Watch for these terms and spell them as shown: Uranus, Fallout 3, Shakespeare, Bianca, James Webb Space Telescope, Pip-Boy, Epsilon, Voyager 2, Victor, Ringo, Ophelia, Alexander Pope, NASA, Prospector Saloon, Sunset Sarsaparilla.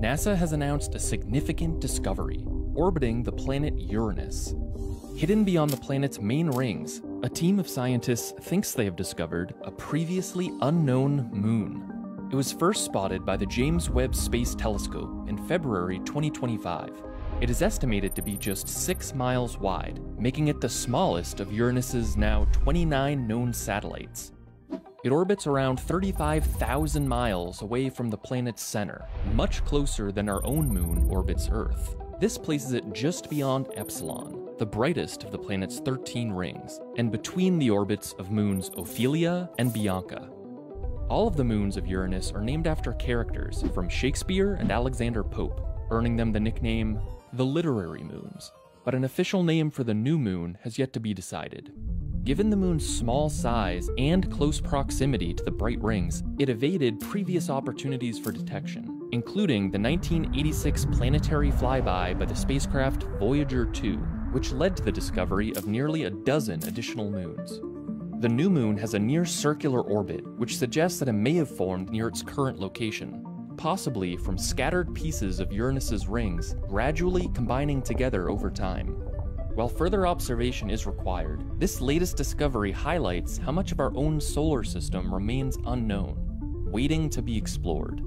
NASA has announced a significant discovery orbiting the planet Uranus. Hidden beyond the planet's main rings, a team of scientists thinks they have discovered a previously unknown moon. It was first spotted by the James Webb Space Telescope in February 2025. It is estimated to be just 6 miles wide, making it the smallest of Uranus's now 29 known satellites. It orbits around 35,000 miles away from the planet's center, much closer than our own moon orbits Earth. This places it just beyond Epsilon, the brightest of the planet's 13 rings, and between the orbits of moons Ophelia and Bianca. All of the moons of Uranus are named after characters from Shakespeare and Alexander Pope, earning them the nickname the literary moons, but an official name for the new moon has yet to be decided. Given the moon's small size and close proximity to the bright rings, it evaded previous opportunities for detection, including the 1986 planetary flyby by the spacecraft Voyager 2, which led to the discovery of nearly a dozen additional moons. The new moon has a near-circular orbit, which suggests that it may have formed near its current location, possibly from scattered pieces of Uranus's rings gradually combining together over time. While further observation is required, this latest discovery highlights how much of our own solar system remains unknown, waiting to be explored.